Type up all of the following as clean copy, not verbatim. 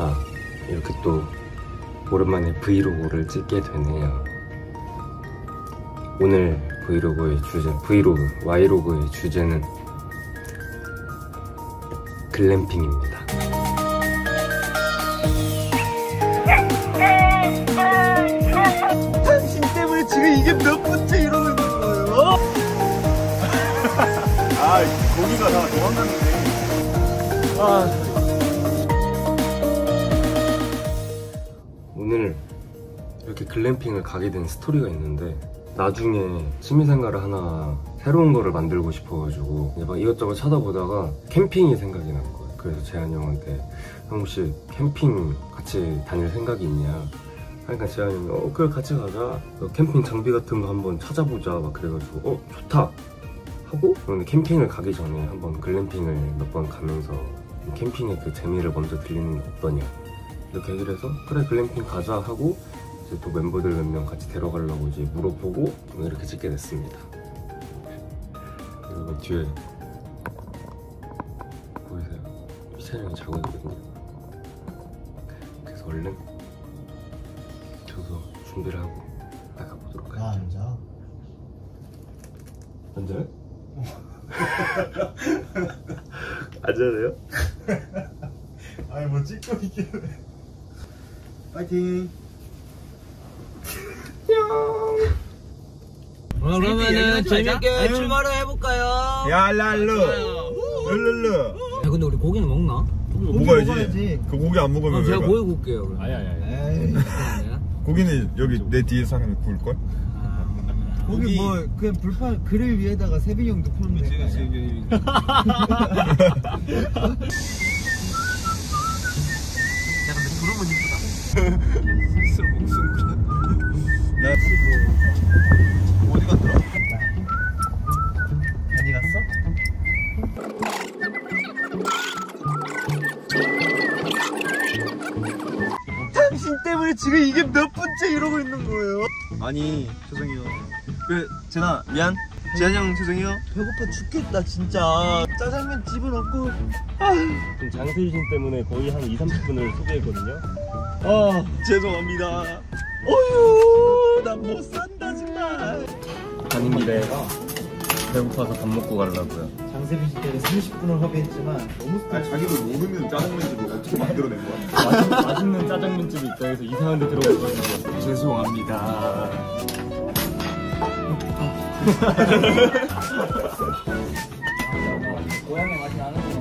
감사. 이렇게 또 오랜만에 브이로그를 찍게 되네요. 오늘 브이로그의 주제, 와이로그의 주제는 글램핑입니다. 당신 때문에 지금 이게 몇 번째 이러는 거예요? 아, 고기가 다 도망갔는데. 오늘 이렇게 글램핑을 가게 된 스토리가 있는데, 나중에 취미생활을 하나 새로운 거를 만들고 싶어가지고 막 이것저것 찾아보다가 캠핑이 생각이 난 거예요. 그래서 재한이 형한테 형 혹시 캠핑 같이 다닐 생각이 있냐 하니까 재한이 형이 그래 같이 가자, 캠핑 장비 같은 거 한번 찾아보자 막 그래가지고 좋다 하고, 그런데 캠핑을 가기 전에 한번 글램핑을 몇 번 가면서 캠핑의 그 재미를 먼저 들리는 게 어떠냐 이렇게 얘기를 해서 그래 글램핑 가자 하고 또 멤버들 몇 명 같이 데려가려고 이제 물어보고 이렇게 찍게 됐습니다. 그리고 뒤에 보이세요? 희찬이 형이 자고 있거든요. 그래서 얼른 저도 준비를 하고 나가보도록 할게요. 앉아? 앉아요? 앉아야 돼요? 아니 뭐 찍고 있길래. 파이팅! 그러면은 재밌게 출발을 해볼까요? 야 랄루 랄루. 야 근데 우리 고기는 먹나? 고기 먹어야지. 그 고기 안 먹으면 제가 고기 구울게요. 아야. 고기는 여기 내 뒤에서 하면 구울걸? 고기 뭐 그냥 불판 그릴 위에다가 세빈이 형도 풀면 되는 거야. 야 근데 구름은 이쁘다. 슬슬 목숨 나 어디 갔더라? 많이 갔어? 당신 때문에 지금 이게 몇 번째 이러고 있는 거예요? 아니 죄송해요. 왜 재나 미안? 재한이 형 죄송해요. 배고파 죽겠다 진짜. 짜장면 집은 없고. 지금 장세빈 때문에 거의 한 2~30분을 소개했거든요. 죄송합니다. 어휴 난 못 산다 정말. 가는 길에 배고파서 밥 먹고 가려고요. 장세빈 씨 때문에 30분을 허비했지만 너무 자기도 모르는 짜장면집을 어떻게 만들어낸 거야. 맛있는 짜장면집이 있다 해서 이상한 데 들어가가지고 죄송합니다. 고양이 맛이 나는구나.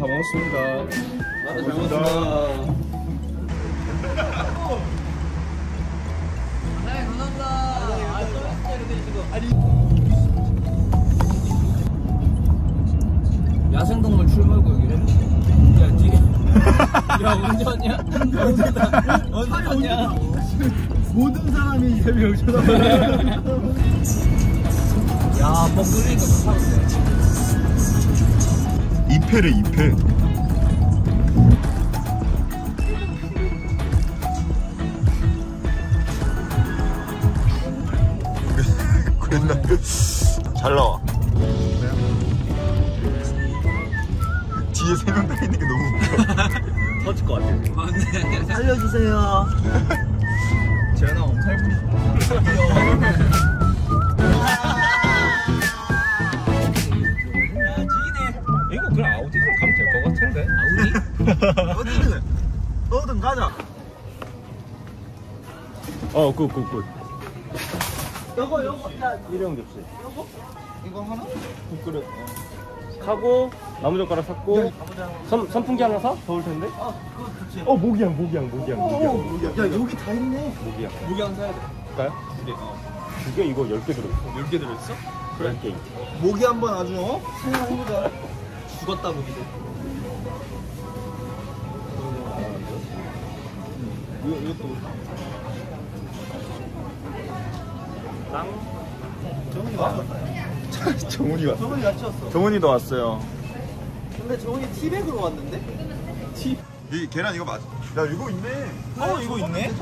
다 먹었습니다. 감사합니다. 야생동물 출몰구 여기래. 야 니가 언제 왔냐? 언제 왔냐? 모든 사람이 이 새벽 쳐다보네. 야 벚그리니까 좋다는데. 잎회래. 그랬나? 잘 나와. 뒤에 세 명 다 있는 게 너무 웃겨. 터질 것 같아. 살려주세요. 재현아 엄청 예쁘다. 어디든 가자. 굿. 요거 일회용 접시. 요거? 이거 하나? 국그릇. 하고 나무젓가락 샀고 선풍기 하나 사? 더울 텐데. 그거 좋지. 모기향. 야 여기 다 있네. 모기향 사야 돼. 갈까요? 두 개. 이거 10개 들어있어. 10개 들어있어? 그래. 모기 한번 아주 생각해보자. 죽었다 모기도. 이것도 땅. 정훈이도 왔어요. 근데 정훈이 티백으로 왔는데? 이 계란 이거 맞아? 야 이거 있네. 이거 있네?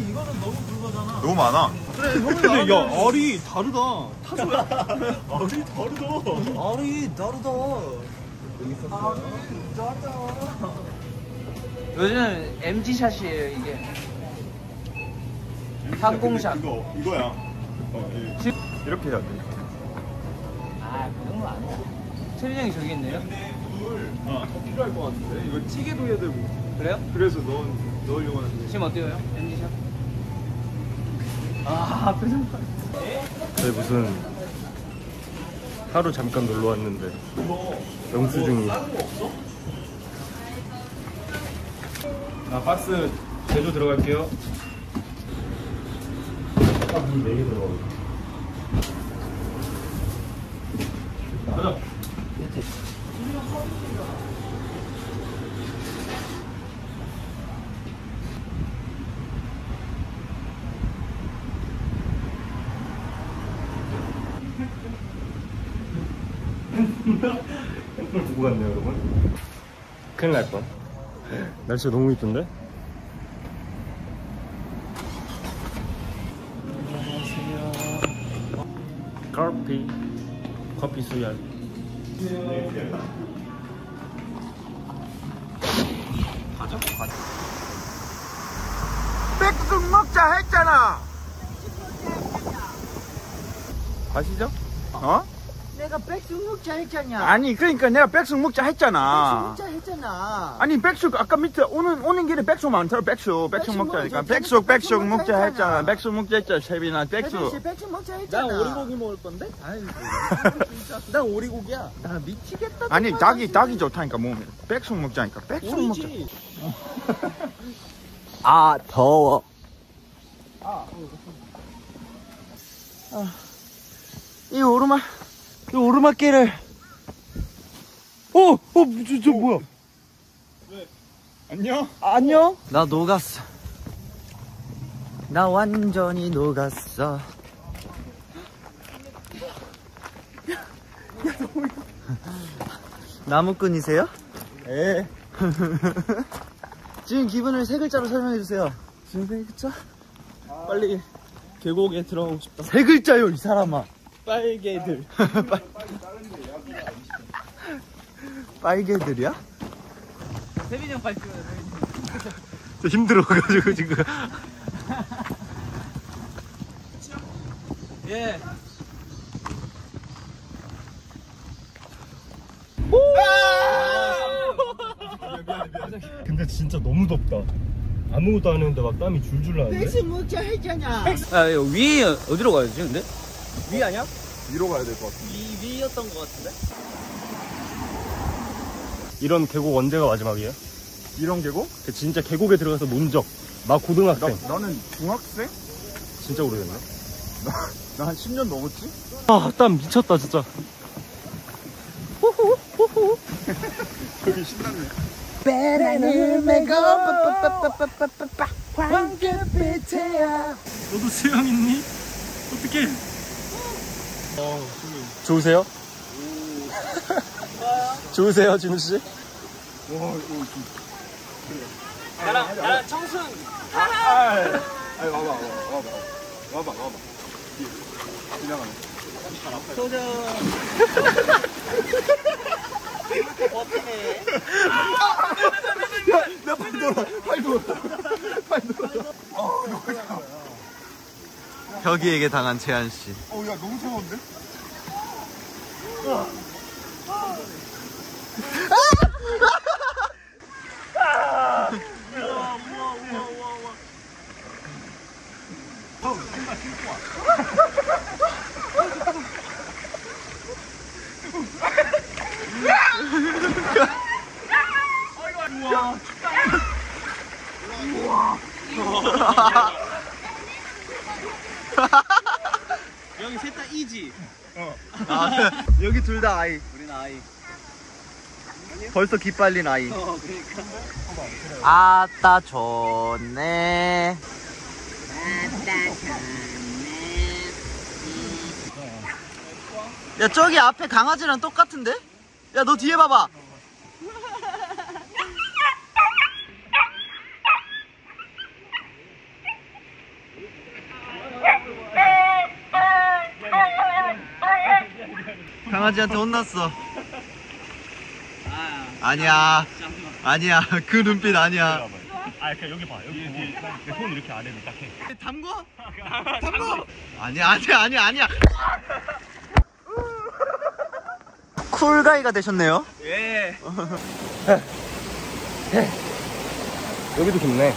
아니 이거는 너무 굵어잖아. 너무 많아. 그래 형이 근데 야 알이 다르다. 타조야. 알이 다르다. 알이 다르다. 알이 다르다. 요즘 MG샷이에요 이게. 항공샷. 이거야. 이렇게 해야 돼. 아 그런 거 아니야. 체리장이 저기 있네요. 물 더 필요할 것 같은데 이거 찌개도 해야 되고. 그래요? 그래서 넣으려고 하는데 지금 어때요? MG샷? 아 표정 봐. 저희 무슨 하루 잠깐 놀러 왔는데 영수증이. 아 박스 제조 들어갈게요. 아 물 4개 들어가고. 가자. 햇불 보고 갔네요 여러분. 큰일 날 뻔. 날씨가 너무 이쁜데? 안녕하세요. 커피 수야. 가자. 백숙 먹자 했잖아. 가시죠? 어? 내가 백숙 먹자 했잖냐. 아니 그러니까 내가 백숙 먹자 했잖아. 백숙 먹자 했잖아. 아니 백숙 아까 밑에 오는 길에 백숙 많더라. 백숙 먹자니까. 백숙 먹자 했잖아. 백숙 먹자 했잖아. 세빈아 백숙. 백숙 먹자 했잖아. 난 오리고기 먹을 건데. 아니 진짜. 난 오리고기야. 나 미치겠다. 아니 닭이 좋다니까 몸에. 백숙 먹자니까. 백숙 먹자. 아 더워. 이 오르막. 오르막길을. 저 뭐야? 왜? 안녕? 안녕? 나 녹았어. 나 완전히 녹았어. 야, 너무... 나무꾼이세요? 예. 지금 기분을 세 글자로 설명해주세요. 지금 세 글자? 아... 빨리 계곡에 들어가고 싶다. 세 글자요, 이 사람아. 빨개들. 빨개들이야? 세빈이 형 빨리 찍어요. 저 힘들어가지고 지금. 예. 근데 진짜 너무 덥다. 아무것도 안 했는데 막 땀이 줄줄 나는데. 백수 먹자 했잖아. 아 위에 어디로 가야지 근데? 위 아니야? 위로 가야 될 것 같은데. 위였던 것 같은데? 이런 계곡 언제가 마지막이에요? 이런 계곡? 진짜 계곡에 들어가서 논 적 막 고등학생. 나는 중학생? 진짜 오래됐네. 나 한 10년 넘었지? 아 땀 미쳤다 진짜. 호호 호호. 여기 신났네. 베란을 메고 빠빠빠빠빠빠 황금빛이야. 너도 수영 있니? 어떡해. 좋으세요? 좋으세요, 진우 씨? 와, 이거 나랑 청순. 와봐. 지나가네. 도전. 어떻게? 나 팔 돌아. 벽이에게 당한 재한 씨. 야 너무 뜨거운데? 우와. 여기 셋 다 이지? 여기 둘 다 아이. 우린 아이. 벌써 기빨린 아이. 그러니까. 아따 좋네. 야 저기 앞에 강아지랑 똑같은데? 야 너 뒤에 봐봐. 강아지한테 혼났어. 아니야. 아니야. 그 눈빛 아니야. 아, 그냥 여기 봐. 여기 보고 손 이렇게 아래로 딱 해. 담궈? 담궈? 아니야, 아니야, 아니야, 아니야. 쿨가이가 되셨네요. 예. 여기도 깊네.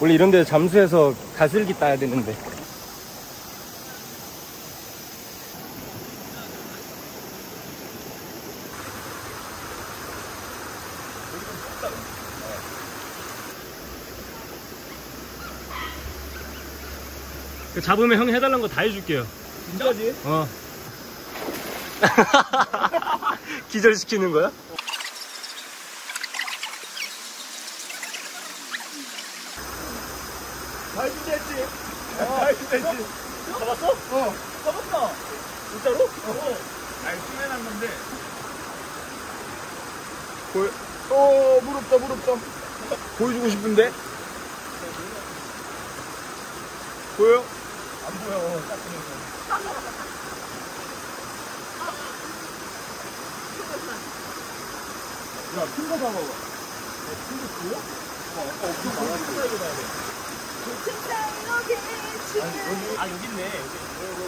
원래 이런 데 잠수해서 가슬기 따야 되는데. 잡으면 형이 해달라는 거 다 해줄게요. 진짜지? 어. 기절시키는 거야? 다 해준댔지? 다 해준댔지? 잡았어? 어. 잡았어? 진짜로? 어. 날 수면한 건데. 무릎다, 무릎다. 보여주고 싶은데? 보여? 안 보여. 야, 큰 거 잡아봐. 야, 큰 거 보여? 아까 엄청 많았는데. 큰 사이로 가야 돼. 아, 여기 있네. 여기.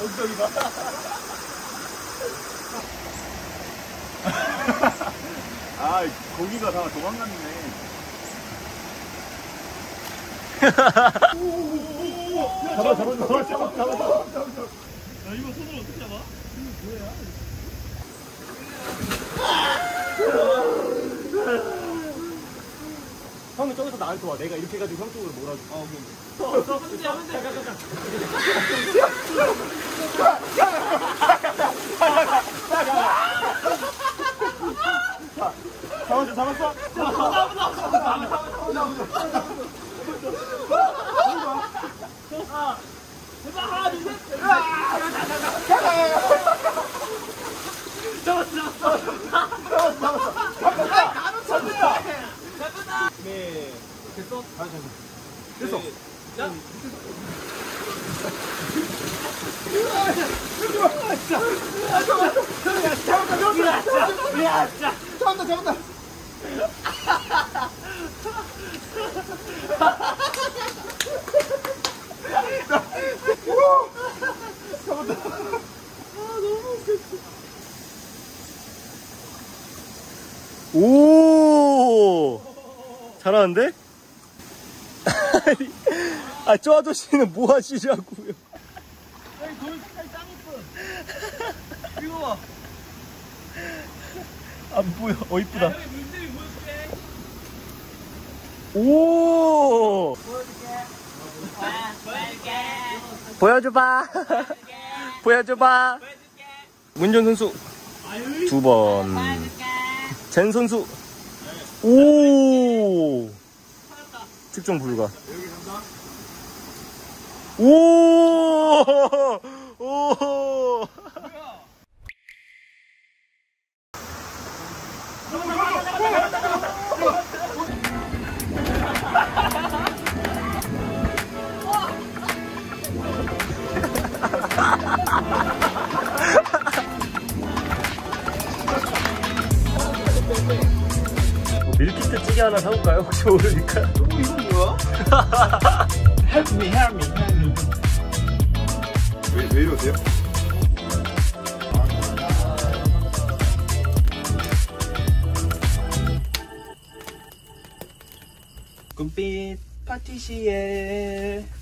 엉덩이 봐. 아, 고기가 다 도망갔네. 잡아, 잡아, 잡아, 잡아. 야, 이거 손으로 어떻게 잡아? 이거 뭐야? 형은 저기서 나한테 와. 내가 이렇게 해가지고 형 쪽으로 몰아줘. 아, 오케이. 잡았어. 야! 잡았다! 잡았다! 오! 잘하는데? 아, 저 아저씨는 뭐 하시냐고요? 여기 돌 색깔 짱 이뻐. 이거 봐. 안 보여. 이쁘다. 여기 물들이 보여줄게. 오! 보여줄게. 보여줘봐. 보여줘봐. 문전 선수 2번. 젠 선수. 오! 측정 불가. 오! 밀키트 찌개 하나 사올까요? 혹시 모르니까. 이건 뭐야? Help me, help me, help me. 왜 이러세요? 금빛 파티시에